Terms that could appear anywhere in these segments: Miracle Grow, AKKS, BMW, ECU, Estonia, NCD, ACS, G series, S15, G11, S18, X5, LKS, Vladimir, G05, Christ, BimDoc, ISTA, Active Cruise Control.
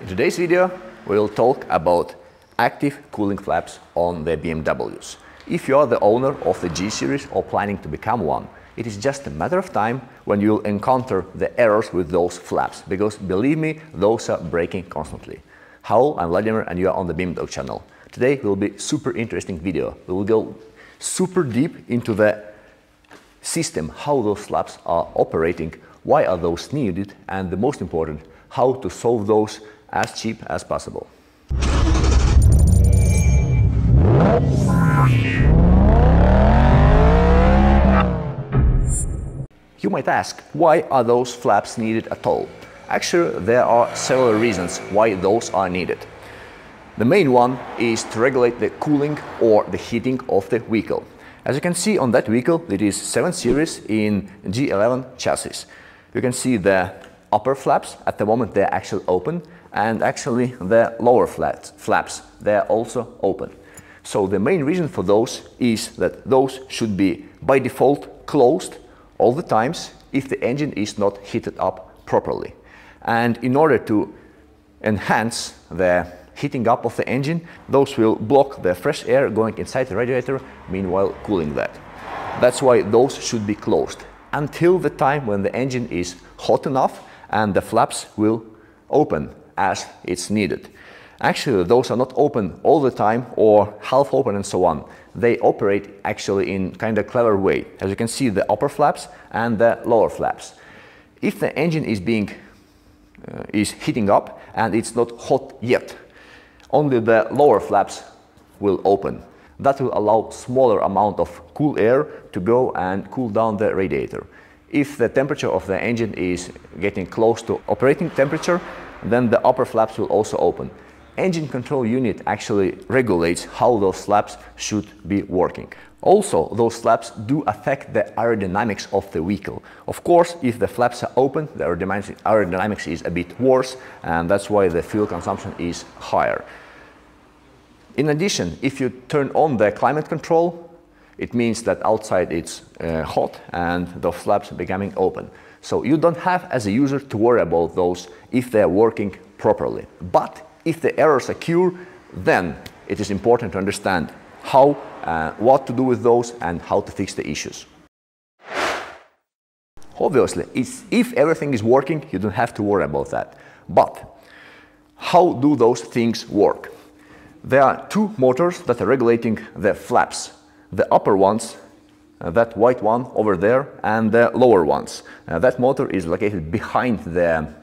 In today's video, we will talk about active cooling flaps on the BMWs. If you are the owner of the G series or planning to become one, it is just a matter of time when you will encounter the errors with those flaps, because believe me, those are breaking constantly. Hello, I'm Vladimir and you are on the BimDoc channel. Today will be a super interesting video. We will go super deep into the system, how those flaps are operating, why are those needed, and the most important, how to solve those as cheap as possible. You might ask, why are those flaps needed at all? Actually, there are several reasons why those are needed. The main one is to regulate the cooling or the heating of the vehicle. As you can see on that vehicle, it is 7 Series in G11 chassis. You can see the upper flaps, at the moment they're actually open, and actually the lower flaps, they're also open. So the main reason for those is that those should be by default closed all the times if the engine is not heated up properly. And in order to enhance the heating up of the engine, those will block the fresh air going inside the radiator, meanwhile cooling that. That's why those should be closed until the time when the engine is hot enough and the flaps will open as it's needed. Actually, those are not open all the time or half open and so on. They operate actually in kind of clever way. As you can see, the upper flaps and the lower flaps. If the engine is heating up and it's not hot yet, only the lower flaps will open. That will allow smaller amount of cool air to go and cool down the radiator. If the temperature of the engine is getting close to operating temperature, then the upper flaps will also open. Engine control unit actually regulates how those flaps should be working. Also, those flaps do affect the aerodynamics of the vehicle. Of course, if the flaps are open, the aerodynamics is a bit worse, and that's why the fuel consumption is higher. In addition, if you turn on the climate control, it means that outside it's hot and the flaps are becoming open. So you don't have, as a user, to worry about those if they're working properly. But if the errors occur, then it is important to understand how, what to do with those and how to fix the issues. Obviously, if everything is working, you don't have to worry about that. But how do those things work? There are two motors that are regulating the flaps. The upper ones, that white one over there, and the lower ones. That motor is located behind the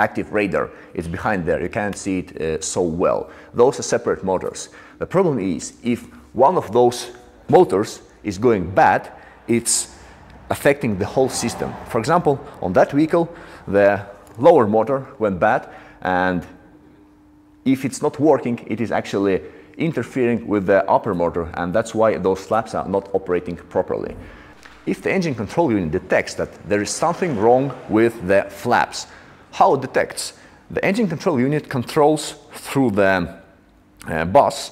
active radar. It's behind there, you can't see it so well. Those are separate motors. The problem is, if one of those motors is going bad, it's affecting the whole system. For example, on that vehicle, the lower motor went bad, and if it's not working, it is actually interfering with the upper motor, and that's why those flaps are not operating properly. If the engine control unit detects that there is something wrong with the flaps, how it detects? The engine control unit controls through the bus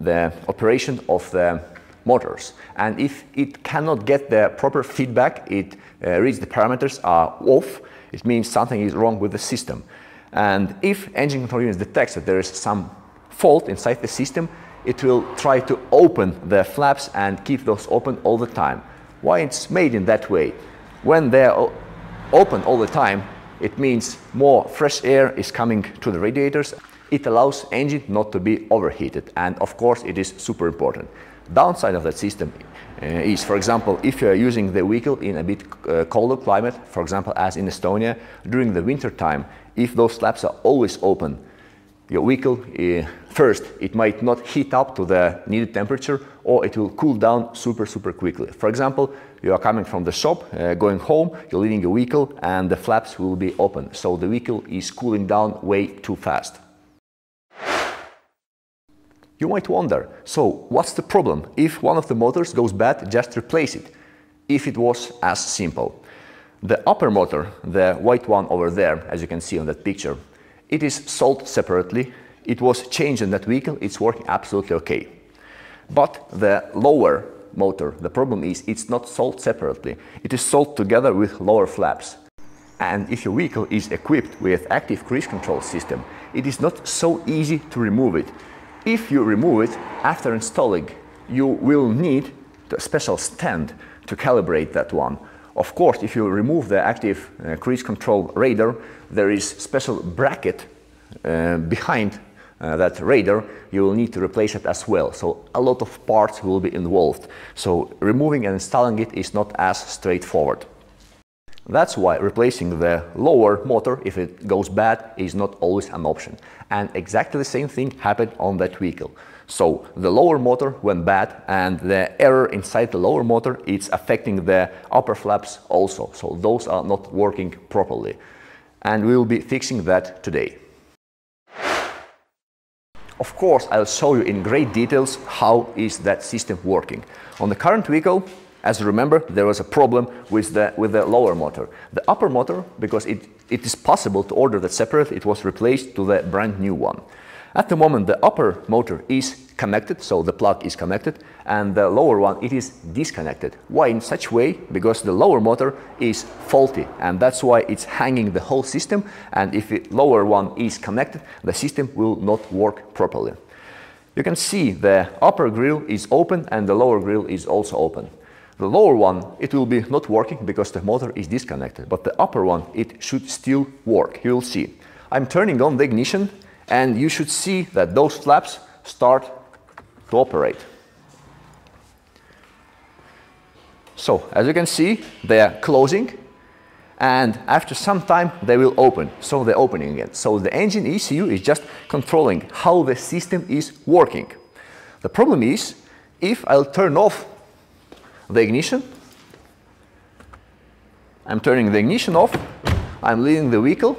the operation of the motors, and if it cannot get the proper feedback, it reads the parameters are off, it means something is wrong with the system. And if engine control unit detects that there is some fault inside the system, it will try to open the flaps and keep those open all the time. Why it's made in that way? When they're open all the time, it means more fresh air is coming to the radiators. It allows engine not to be overheated, and of course it is super important. Downside of that system is, for example, if you are using the vehicle in a bit colder climate, for example as in Estonia, during the winter time, if those flaps are always open, your vehicle, first, it might not heat up to the needed temperature, or it will cool down super quickly. For example, you are coming from the shop, going home, you're leaving your vehicle, and the flaps will be open. So the vehicle is cooling down way too fast. You might wonder, so what's the problem? If one of the motors goes bad, just replace it. If it was as simple. The upper motor, the white one over there, as you can see on that picture, it is sold separately, it was changed in that vehicle, it's working absolutely okay. But the lower motor, the problem is it's not sold separately, it is sold together with lower flaps. And if your vehicle is equipped with Active Cruise Control system, it is not so easy to remove it. If you remove it after installing, you will need a special stand to calibrate that one. Of course, if you remove the Active Cruise Control radar, there is special bracket behind that radar. You will need to replace it as well. So a lot of parts will be involved. So removing and installing it is not as straightforward. That's why replacing the lower motor, if it goes bad, is not always an option. And exactly the same thing happened on that vehicle. So the lower motor went bad, and the error inside the lower motor, it's affecting the upper flaps also. So those are not working properly. And we will be fixing that today. Of course, I'll show you in great details how is that system working. On the current vehicle, as you remember, there was a problem with the lower motor. The upper motor, because it is possible to order that separate, it was replaced to the brand new one. At the moment, the upper motor is connected, so the plug is connected, and the lower one, it is disconnected. Why in such way? Because the lower motor is faulty, and that's why it's hanging the whole system, and if the lower one is connected, the system will not work properly. You can see the upper grille is open, and the lower grille is also open. The lower one, it will be not working because the motor is disconnected, but the upper one, it should still work. You will see. I'm turning on the ignition, and you should see that those flaps start to operate. So, as you can see, they are closing, and after some time they will open. So they're opening again. So the engine ECU is just controlling how the system is working. The problem is, if I'll turn off the ignition. I'm turning the ignition off, I'm leaving the vehicle,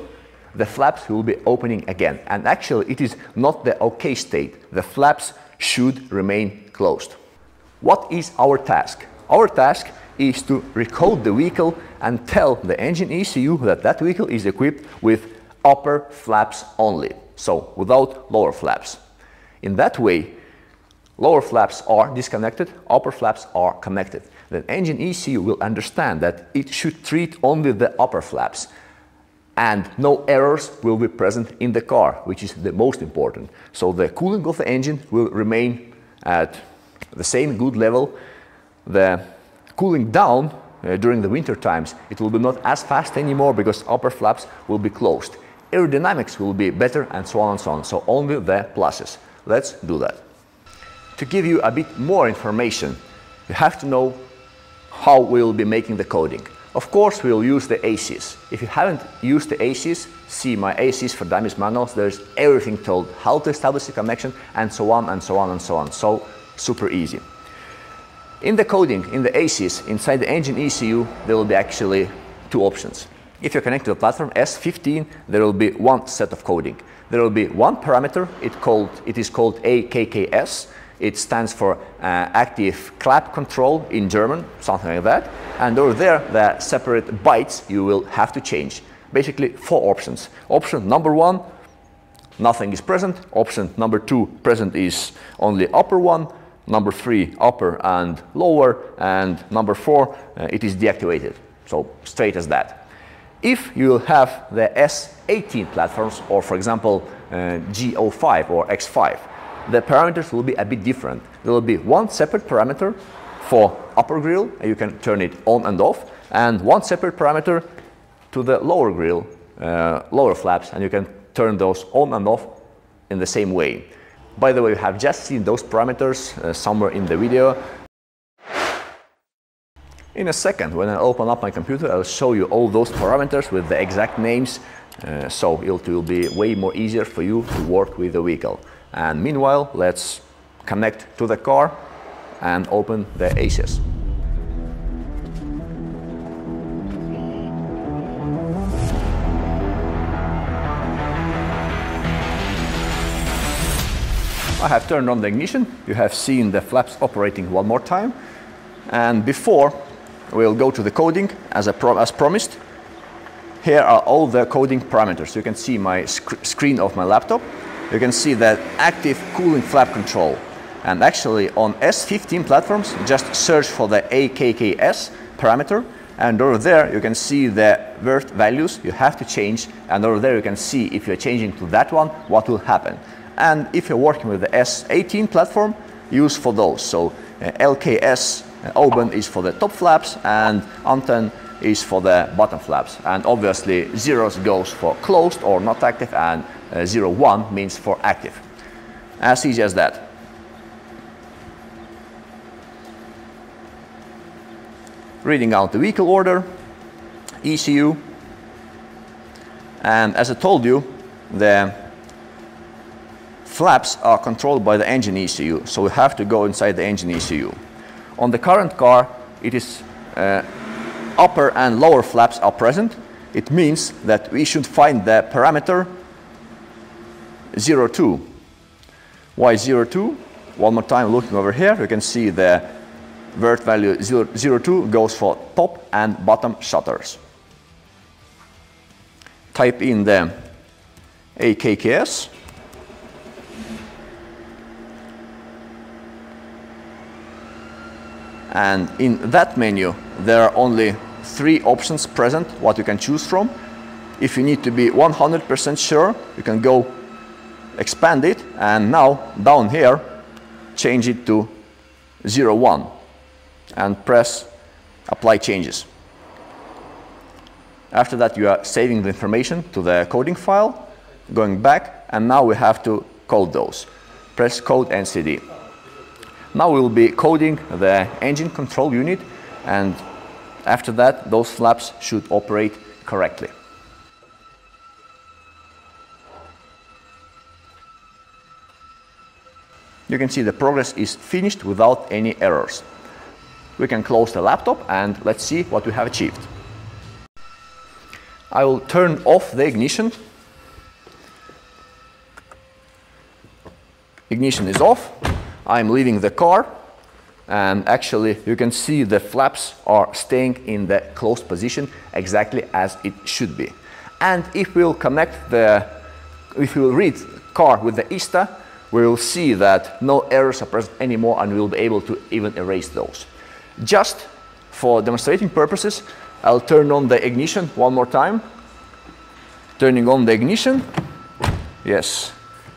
the flaps will be opening again. And actually it is not the okay state. The flaps should remain closed. What is our task? Our task is to recode the vehicle and tell the engine ECU that that vehicle is equipped with upper flaps only, so without lower flaps. In that way, lower flaps are disconnected, upper flaps are connected. The engine ECU will understand that it should treat only the upper flaps, and no errors will be present in the car, which is the most important. So the cooling of the engine will remain at the same good level. The cooling down during the winter times, it will be not as fast anymore because upper flaps will be closed. Aerodynamics will be better, and so on and so on. So only the pluses. Let's do that. To give you a bit more information, you have to know how we will be making the coding. Of course, we will use the ACS. If you haven't used the ACS, see my ACS for Dummies manuals. There's everything told, how to establish a connection, and so on and so on and so on. So super easy. In the coding, in the ACS, inside the engine ECU, there will be actually two options. If you connect to the platform S15, there will be one set of coding. There will be one parameter. It is called AKKS. It stands for Active Clap Control in German, something like that. And over there, the separate bytes you will have to change. Basically, four options. Option number one, nothing is present. Option number two, present is only upper one. Number three, upper and lower. And number four, it is deactivated. So straight as that. If you will have the S18 platforms, or for example, G05 or X5, the parameters will be a bit different. There will be one separate parameter for upper grille, and you can turn it on and off, and one separate parameter to the lower grille, lower flaps, and you can turn those on and off in the same way. By the way, you have just seen those parameters somewhere in the video. In a second, when I open up my computer, I'll show you all those parameters with the exact names, so it will be way more easier for you to work with the vehicle. And meanwhile, let's connect to the car and open the ACS. I have turned on the ignition. You have seen the flaps operating one more time. And before we'll go to the coding, as promised, here are all the coding parameters. You can see my screen of my laptop. You can see that active cooling flap control. And actually on S15 platforms, just search for the AKKS parameter. And over there, you can see the worth values, you have to change, and over there you can see if you're changing to that one, what will happen. And if you're working with the S18 platform, use for those. So LKS open is for the top flaps and Anton is for the bottom flaps. And obviously zeros goes for closed or not active, and 01 means for active. As easy as that. Reading out the vehicle order, ECU, and as I told you, the flaps are controlled by the engine ECU, so we have to go inside the engine ECU. On the current car, it is upper and lower flaps are present. It means that we should find the parameter 02. Why 02? One more time, looking over here, you can see the vert value 02 goes for top and bottom shutters. Type in the AKKS. And in that menu, there are only 3 options present, what you can choose from. If you need to be 100% sure, you can go expand it, and now down here, change it to 01. And press apply changes. After that, you are saving the information to the coding file, going back, and now we have to code those. Press code NCD. Now we will be coding the engine control unit, and after that, those flaps should operate correctly. You can see the progress is finished without any errors. We can close the laptop and let's see what we have achieved. I will turn off the ignition. Ignition is off. I'm leaving the car, and actually you can see the flaps are staying in the closed position exactly as it should be. And if we'll connect the, if we'll read car with the ISTA, we will see that no errors are present anymore, and we'll be able to even erase those. Just for demonstrating purposes, I'll turn on the ignition one more time. Turning on the ignition. Yes.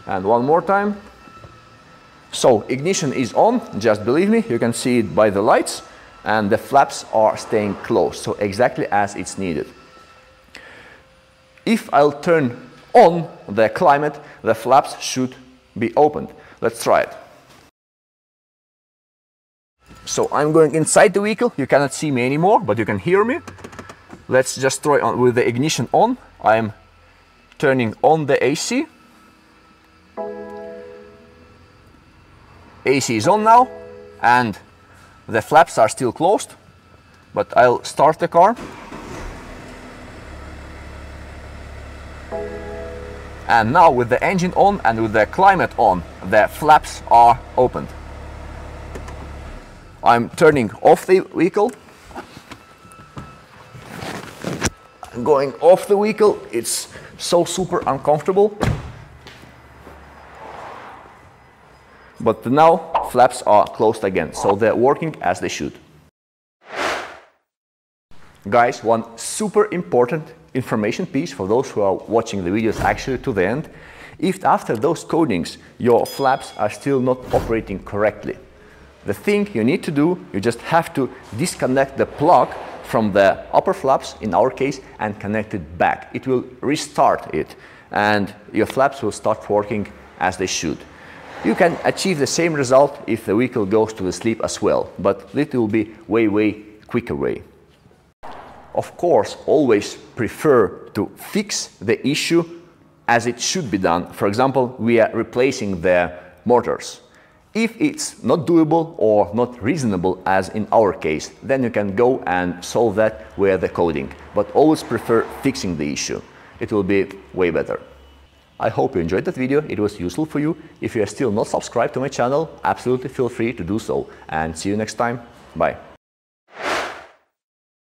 And one more time. So ignition is on, just believe me, you can see it by the lights, and the flaps are staying closed, so exactly as it's needed. If I'll turn on the climate, the flaps should be opened. Let's try it. So I'm going inside the vehicle, you cannot see me anymore, but you can hear me. Let's just try on with the ignition on. I'm turning on the AC. AC is on now, and the flaps are still closed, but I'll start the car. And now with the engine on and with the climate on, the flaps are opened. I'm turning off the vehicle. Going off the vehicle, it's so super uncomfortable. But now flaps are closed again, so they're working as they should. Guys, one super important information piece for those who are watching the videos actually to the end. If after those codings your flaps are still not operating correctly, the thing you need to do, you just have to disconnect the plug from the upper flaps, in our case, and connect it back. It will restart it, and your flaps will start working as they should. You can achieve the same result if the vehicle goes to the sleep as well, but it will be way, way quicker way. Of course, always prefer to fix the issue as it should be done. For example, we are replacing the motors. If it's not doable or not reasonable, as in our case, then you can go and solve that with the coding. But always prefer fixing the issue. It will be way better. I hope you enjoyed that video. It was useful for you. If you are still not subscribed to my channel, absolutely feel free to do so. And see you next time. Bye.